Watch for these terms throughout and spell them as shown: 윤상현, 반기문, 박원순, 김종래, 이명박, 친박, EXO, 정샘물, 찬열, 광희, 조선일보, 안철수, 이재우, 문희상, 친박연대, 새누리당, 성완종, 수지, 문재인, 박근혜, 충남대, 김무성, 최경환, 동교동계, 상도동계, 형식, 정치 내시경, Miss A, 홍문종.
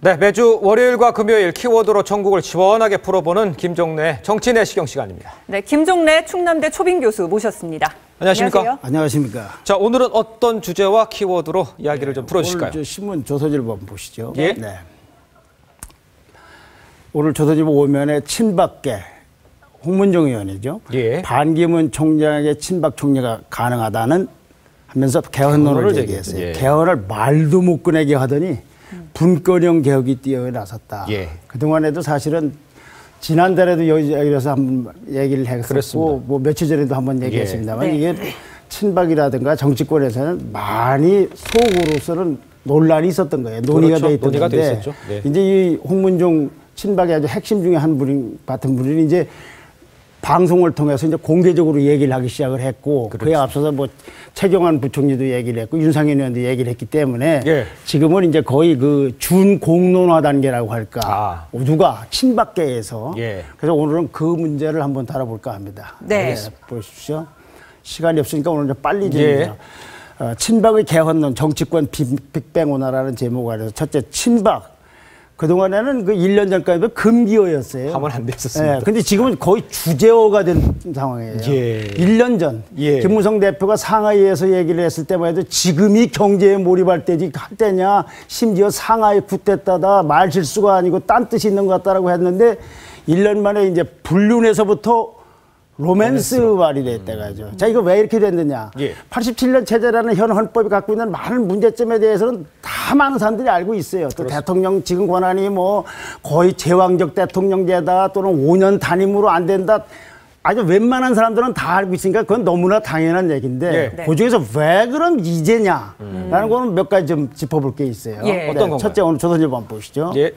네, 매주 월요일과 금요일 키워드로 전국을 시원하게 풀어보는 김종래 정치 내시경 시간입니다. 네, 김종래 충남대 초빙 교수 모셨습니다. 안녕하십니까? 안녕하세요. 안녕하십니까? 자, 오늘은 어떤 주제와 키워드로 이야기를 좀 풀어주실까요? 오늘 신문 조선일보 한번 보시죠. 예? 네. 오늘 조선일보 오면에 친박계 홍문종 의원이죠. 예. 반기문 총장에게 친박 총리가 가능하다는 하면서 개헌론을 제기했어요. 예. 개헌을 말도 못 꺼내게 하더니 분권형 개혁이 뛰어나섰다. 예. 그동안에도 사실은 지난달에도 여기서 한번 얘기를 했었고 그렇습니다. 뭐 며칠 전에도 한번 얘기했습니다만 예. 네. 이게 친박이라든가 정치권에서는 많이 속으로서는 논란이 있었던 거예요. 논의가 그렇죠. 돼 있던 건데 네. 이제 이 홍문종 친박의 아주 핵심 중에 한 분인 같은 분이 이제 방송을 통해서 이제 공개적으로 얘기를 하기 시작을 했고 그렇지. 그에 앞서서 뭐 최경환 부총리도 얘기를 했고 윤상현 의원도 얘기를 했기 때문에 예. 지금은 이제 거의 그 준공론화 단계라고 할까 누가 친박계에서 예. 그래서 오늘은 그 문제를 한번 다뤄볼까 합니다. 네, 네. 보십시오. 시간이 없으니까 오늘 좀 빨리 진행해요. 예. 친박의 개헌론 정치권 빅뱅 온화라는 제목 아래서 첫째 친박. 그동안에는 그 1년 전까지도 금기어였어요. 하면 안 됐었습니다. 예, 근데 지금은 거의 주제어가 된 상황이에요. 예. 1년 전. 예. 김무성 대표가 상하이에서 얘기를 했을 때만 해도 지금이 경제에 몰입할 때지 할 때냐. 심지어 상하이 굿됐다다 말 실수가 아니고 딴 뜻이 있는 것 같다라고 했는데 1년 만에 이제 불륜에서부터 로맨스 말이 됐다가죠. 자, 이거 왜 이렇게 됐느냐. 예. 87년 체제라는 현 헌법이 갖고 있는 많은 문제점에 대해서는 다 많은 사람들이 알고 있어요. 또 그렇습니다. 대통령 지금 권한이 뭐 거의 제왕적 대통령제다 또는 5년 단임으로 안 된다. 아주 웬만한 사람들은 다 알고 있으니까 그건 너무나 당연한 얘기인데 예. 그중에서 왜 그럼 이제냐라는 거는 몇 가지 좀 짚어볼 게 있어요. 예. 네. 어떤 건가요? 첫째 오늘 조선일보 한번 보시죠. 예.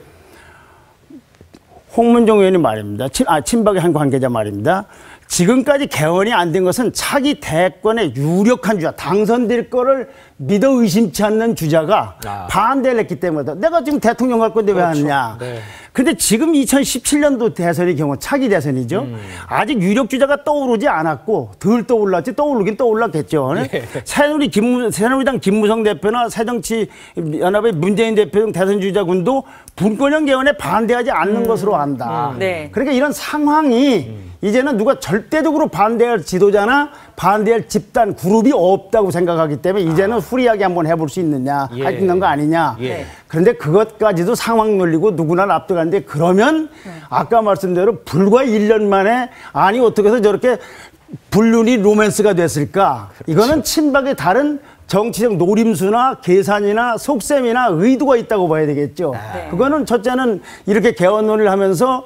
홍문종 의원이 말입니다. 친박의 한 관계자 말입니다. 지금까지 개헌이 안 된 것은 차기 대권의 유력한 주자, 당선될 거를 믿어 의심치 않는 주자가 반대를 했기 때문이다. 내가 지금 대통령 갈 건데 왜 하느냐. 그렇죠. 네. 근데 지금 2017년도 대선의 경우 차기 대선이죠. 아직 유력 주자가 떠오르지 않았고 덜 떠올랐지 떠오르긴 떠올랐겠죠. 예. 새누리당 김무성 대표나 새정치연합의 문재인 대표 등 대선 주자군도 분권형 개헌에 반대하지 않는 것으로 안다. 네. 그러니까 이런 상황이 이제는 누가 절대적으로 반대할 지도자나 반대할 집단 그룹이 없다고 생각하기 때문에 이제는 후리하게 한번 해볼 수 있느냐 예. 할 수 있는 거 아니냐. 예. 그런데 그것까지도 상황 논리고 누구나 납득하는데 그러면 아까 말씀대로 불과 1년 만에 아니 어떻게 해서 저렇게 불륜이 로맨스가 됐을까. 그렇죠. 이거는 친박의 다른 정치적 노림수나 계산이나 속셈이나 의도가 있다고 봐야 되겠죠. 네. 그거는 첫째는 이렇게 개헌론을 하면서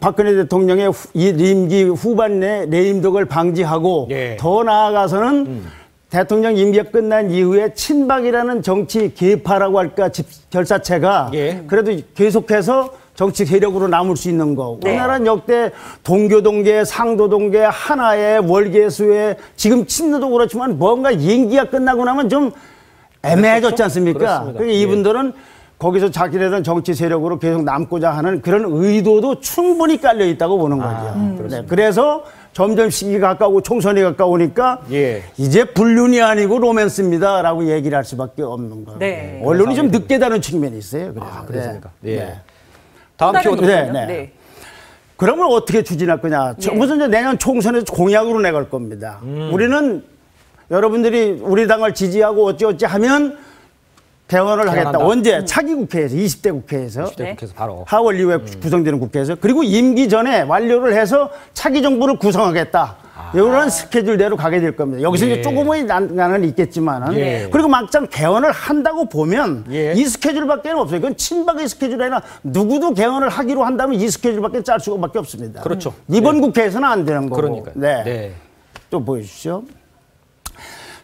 박근혜 대통령의 임기 후반 내 레임덕을 방지하고 예. 더 나아가서는 대통령 임기가 끝난 이후에 친박이라는 정치 계파라고 할까 결사체가 예. 그래도 계속해서 정치 세력으로 남을 수 있는 거. 네. 우리나라는 역대 동교동계, 상도동계, 하나의 월계수에 지금 친노도 그렇지만 뭔가 임기가 끝나고 나면 좀 애매해졌지 않습니까? 그러니까 이분들은 예. 거기서 자기네는 정치 세력으로 계속 남고자 하는 그런 의도도 충분히 깔려 있다고 보는 거죠. 네, 그래서 점점 시기가 가까우고 총선이 가까우니까 예. 이제 불륜이 아니고 로맨스입니다라고 얘기를 할 수밖에 없는 거예요. 네. 언론이 좀 늦게 다는 측면이 있어요. 그래서. 아, 그렇습니까? 네. 네. 다음 키워드. 네, 네. 네. 그러면 어떻게 추진할 거냐. 예. 무슨 내년 총선에서 공약으로 내걸 겁니다. 우리는 여러분들이 우리 당을 지지하고 어찌어찌 하면 개헌을 하겠다. 언제? 차기 국회에서 20대 국회에서, 20대 국회에서 바로. 하월 이후에 구성되는 국회에서 그리고 임기 전에 완료를 해서 차기 정부를 구성하겠다. 이런 스케줄대로 가게 될 겁니다. 여기서 예. 이제 조금의 난관은 있겠지만은 예. 그리고 막상 개헌을 한다고 보면 예. 이 스케줄밖에 없어요. 그건 친박의 스케줄이 아니라 누구도 개헌을 하기로 한다면 이 스케줄밖에 짤 수밖에 없습니다. 그렇죠. 이번 네. 국회에서는 안 되는 거고. 그러니까요. 네. 네. 또 보여주시죠.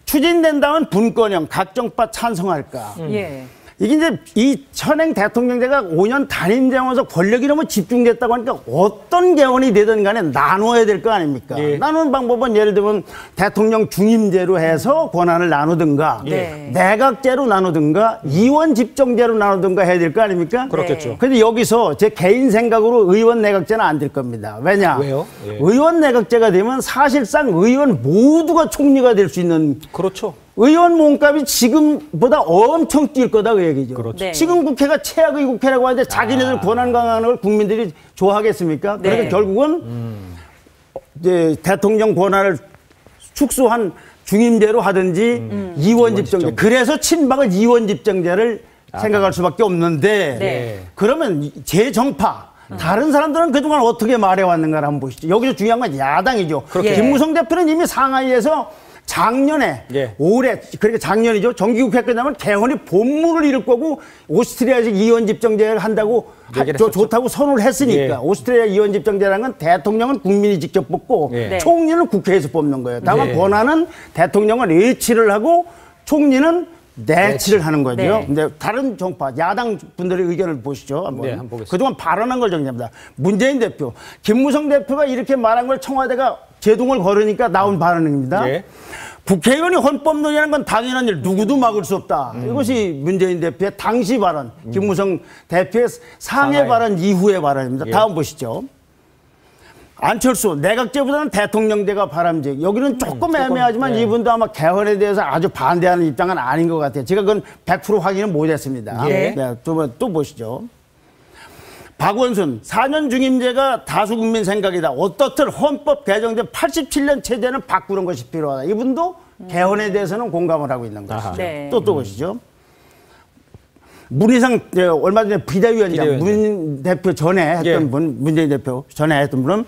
추진된다면 분권형 각정파 찬성할까? 예. 이게 이제 이 현행 대통령제가 5년 단임제면서 권력이 너무 집중됐다고 하니까 어떤 개헌이 되든 간에 나눠야 될 거 아닙니까? 예. 나누는 방법은 예를 들면 대통령 중임제로 해서 권한을 나누든가 예. 내각제로 나누든가 이원 집정제로 나누든가 해야 될 거 아닙니까? 그렇겠죠. 근데 여기서 제 개인 생각으로 의원 내각제는 안 될 겁니다. 왜냐? 왜요? 예. 의원 내각제가 되면 사실상 의원 모두가 총리가 될 수 있는 그렇죠. 의원 몸값이 지금보다 엄청 뛸 거다 그 얘기죠. 그렇죠. 네. 지금 국회가 최악의 국회라고 하는데 자기네들 권한 강화하는 걸 국민들이 좋아하겠습니까? 네. 그러니까 결국은 이제 대통령 권한을 축소한 중임제로 하든지 이원집정제. 그래서 친박을 이원집정제를 생각할 수밖에 없는데 네. 그러면 재정파. 다른 사람들은 그동안 어떻게 말해왔는가를 한번 보시죠. 여기서 중요한 건 야당이죠. 예. 김무성 대표는 이미 상하이에서 작년에 예. 올해 그러니까 작년이죠. 정기국회 끝나면 개헌이 본물을 잃을 거고 오스트리아식 이원집정제를 한다고 좋다고 선언을 했으니까 예. 오스트리아 이원집정제라는 건 대통령은 국민이 직접 뽑고 예. 총리는 국회에서 뽑는 거예요. 다만 예. 권한은 대통령은 일치를 하고 총리는 내치를 하는 거죠. 네. 근데 다른 정파, 야당 분들의 의견을 보시죠. 한번. 네, 한번 보겠습니다. 그동안 발언한 걸 정리합니다. 문재인 대표, 김무성 대표가 이렇게 말한 걸 청와대가 제동을 걸으니까 나온 발언입니다. 네. 국회의원이 헌법 논의하는 건 당연한 일, 누구도 막을 수 없다. 이것이 문재인 대표의 당시 발언, 김무성 대표의 상해 발언 이후의 발언입니다. 예. 다음 보시죠. 안철수, 내각제보다는 대통령제가 바람직. 여기는 조금 애매하지만 네. 이분도 아마 개헌에 대해서 아주 반대하는 입장은 아닌 것 같아요. 제가 그건 100% 확인은 못했습니다. 예. 네, 또 보시죠. 박원순, 4년 중임제가 다수 국민 생각이다. 어떻든 헌법 개정된 87년 체제는 바꾸는 것이 필요하다. 이분도 개헌에 대해서는 공감을 하고 있는 것이죠. 네. 또 보시죠. 문희상 얼마 전에 비대위원장 문 대표 전에 했던 예. 분, 문재인 대표 전에 했던 분은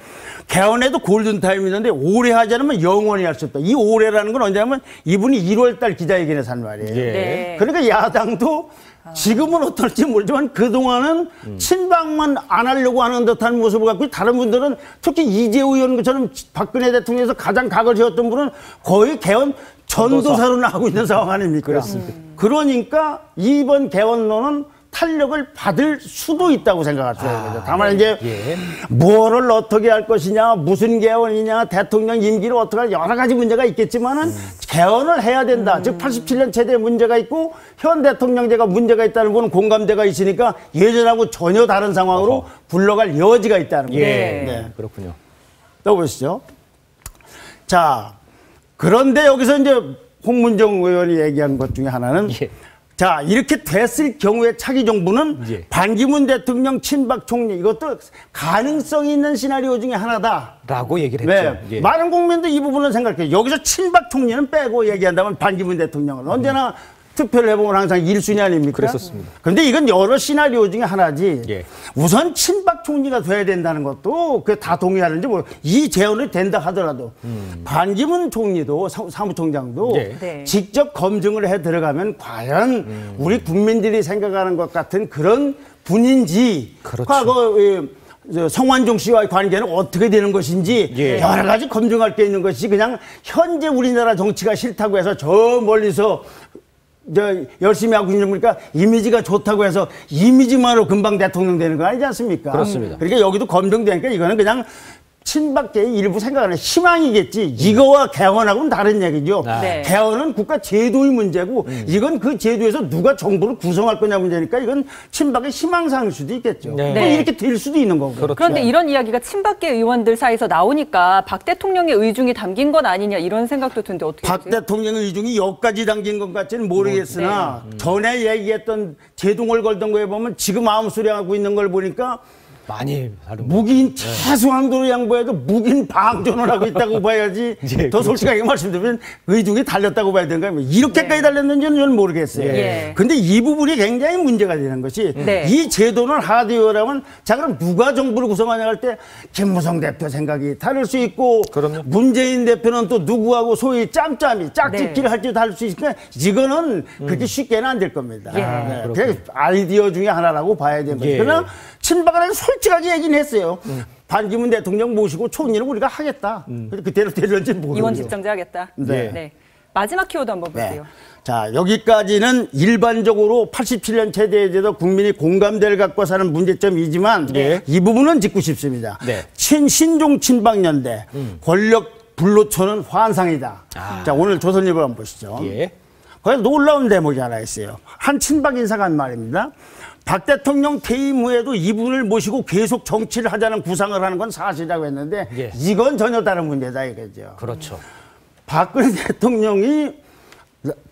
개헌에도 골든타임이 있는데 오래 하지 않으면 영원히 할 수 없다. 이 오래라는 건 언제냐면 이분이 1월달 기자회견에서 한 말이에요. 예. 네. 그러니까 야당도 지금은 어떨지 모르지만 그동안은 친박만 안 하려고 하는 듯한 모습을 갖고 다른 분들은 특히 이재우 의원처럼 박근혜 대통령에서 가장 각을 세웠던 분은 거의 개헌 전도사로 나오고 있는 상황 아닙니까? 그렇습니다. 그러니까 이번 개헌론은 탄력을 받을 수도 있다고 생각하셔야 됩니다. 다만 이제 예. 뭐를 어떻게 할 것이냐, 무슨 개헌이냐, 대통령 임기를 어떻게 할 여러 가지 문제가 있겠지만은 개헌을 해야 된다. 즉 87년 체제에 문제가 있고 현 대통령제가 문제가 있다는 건 공감대가 있으니까 예전하고 전혀 다른 상황으로 굴러갈 여지가 있다는 거예요. 예. 네. 그렇군요. 또 보시죠. 자, 그런데 여기서 이제 홍문종 의원이 얘기한 것 중에 하나는 예. 자 이렇게 됐을 경우에 차기 정부는 예. 반기문 대통령 친박 총리 이것도 가능성이 있는 시나리오 중에 하나다라고 얘기를 했죠. 네. 예. 많은 국민도 이 부분을 생각해요. 여기서 친박 총리는 빼고 얘기한다면 반기문 대통령은 언제나 투표를 해보면 항상 1순위 아닙니까? 그랬었습니다. 그런데 이건 여러 시나리오 중에 하나지 예. 우선 친박 총리가 돼야 된다는 것도 그게 다 동의하는지 모르고 이 제언이 된다 하더라도 반기문 총리도 사무총장도 예. 직접 검증을 해 들어가면 과연 우리 국민들이 생각하는 것 같은 그런 분인지 그렇죠. 과거 성완종 씨와의 관계는 어떻게 되는 것인지 예. 여러 가지 검증할 게 있는 것이 그냥 현재 우리나라 정치가 싫다고 해서 저 멀리서 열심히 하고 있는 거니까 이미지가 좋다고 해서 이미지만으로 금방 대통령 되는 거 아니지 않습니까? 그렇습니다. 그러니까 여기도 검증되니까 이거는 그냥 친박계의 일부 생각하는 희망이겠지. 이거와 개헌하고는 다른 얘기죠. 네. 개헌은 국가 제도의 문제고 이건 그 제도에서 누가 정부를 구성할 거냐 문제니까 이건 친박의 희망사항일 수도 있겠죠. 네. 뭐 이렇게 될 수도 있는 거고. 그렇죠. 그런데 이런 이야기가 친박계 의원들 사이에서 나오니까 박 대통령의 의중이 담긴 건 아니냐 이런 생각도 드는데 어떻게 박 되세요? 대통령의 의중이 여기까지 담긴 것 같지는 모르겠으나 네. 전에 얘기했던 제동을 걸던 거에 보면 지금 아무소리하고 있는 걸 보니까 많이 다른 무기인 최소한도로 양보해도 무기인 방전을 하고 있다고 봐야지 예, 더 솔직하게 그렇죠. 말씀드리면 의중이 달렸다고 봐야 되는 거예요. 이렇게까지 예. 달렸는지는 저는 모르겠어요. 그런데 예. 이 부분이 굉장히 문제가 되는 것이 이 제도는 하드웨어라면 자 그럼 누가 정부를 구성하냐 할 때 김무성 대표 생각이 다를 수 있고 그럼요. 문재인 대표는 또 누구하고 소위 짬짬이 짝짓기를 할지도 다를 수 있으니까 이거는 그렇게 쉽게는 안 될 겁니다. 그냥 아이디어 중에 하나라고 봐야 되는 거죠. 그러나 친박은 아주 솔직하게 얘기는 했어요. 반기문 대통령 모시고 총리는 우리가 하겠다. 그대로 될런지 모르겠어요. 이원집정제 하겠다. 네. 네. 마지막 키워드 한번 볼게요. 네. 자, 여기까지는 일반적으로 87년 체제에 대해서 국민이 공감대를 갖고 사는 문제점이지만 네. 이 부분은 짚고 싶습니다. 네. 신종 친박연대 권력 불로초는 환상이다. 자, 오늘 조선일보 한번 보시죠. 예. 거기 놀라운 대목이 하나 있어요. 한 친박 인사가 한 말입니다. 박 대통령 퇴임 후에도 이분을 모시고 계속 정치를 하자는 구상을 하는 건 사실이라고 했는데 예. 이건 전혀 다른 문제다 이거죠. 그렇죠. 박근혜 대통령이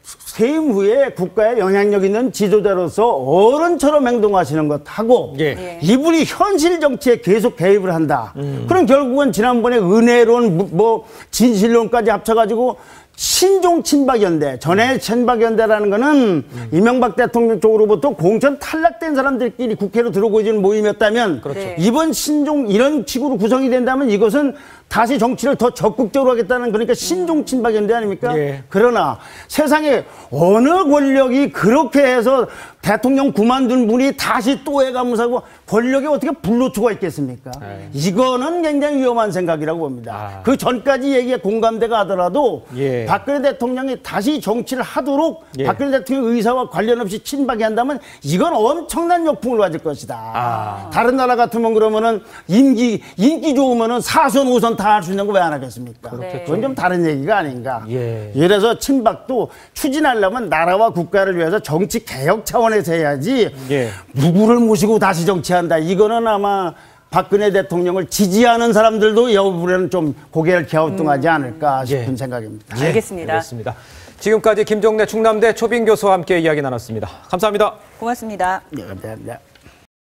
세임 후에 국가에 영향력 있는 지도자로서 어른처럼 행동하시는 것하고 예. 이분이 현실 정치에 계속 개입을 한다. 그럼 결국은 지난번에 은혜론, 뭐 진실론까지 합쳐가지고 신종 친박연대, 전에 친박연대라는 거는 이명박 대통령 쪽으로부터 공천 탈락된 사람들끼리 국회로 들어오고 있는 모임이었다면 그렇죠. 네. 이번 신종 이런 식으로 구성이 된다면 이것은 다시 정치를 더 적극적으로 하겠다는 그러니까 신종 친박연대 아닙니까? 네. 그러나 세상에 어느 권력이 그렇게 해서 대통령 그만둔 분이 다시 또 해가면서 권력에 어떻게 불로초가 있겠습니까? 네. 이거는 굉장히 위험한 생각이라고 봅니다. 아. 그 전까지 얘기에 공감대가 하더라도 예. 박근혜 대통령이 다시 정치를 하도록 예. 박근혜 대통령 의사와 관련 없이 친박이 한다면 이건 엄청난 역풍을 맞을 것이다. 아. 다른 나라 같으면 그러면은 인기 좋으면은 4선, 5선 다 할 수 있는 거 왜 안 하겠습니까? 네. 그건 좀 다른 얘기가 아닌가. 예. 이래서 친박도 추진하려면 나라와 국가를 위해서 정치 개혁 차원에서 해야지 예. 누구를 모시고 다시 정치한다. 이거는 아마 박근혜 대통령을 지지하는 사람들도 여부에는 좀 고개를 갸우뚱하지 않을까 싶은 예. 생각입니다. 예. 알겠습니다. 알겠습니다. 지금까지 김종래 충남대 초빙 교수와 함께 이야기 나눴습니다. 감사합니다. 고맙습니다. 네, 감사합니다.